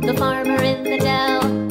The farmer in the dell,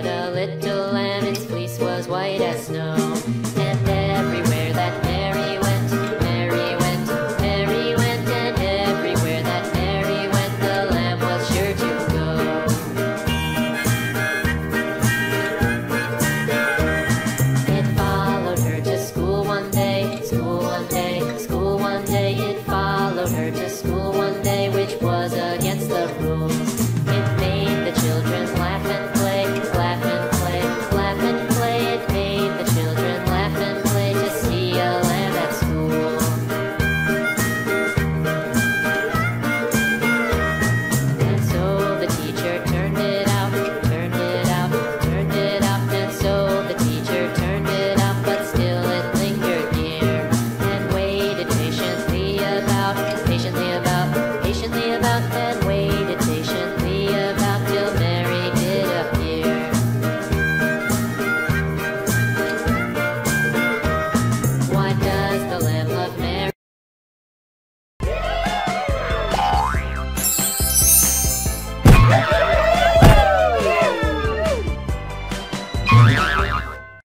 had a little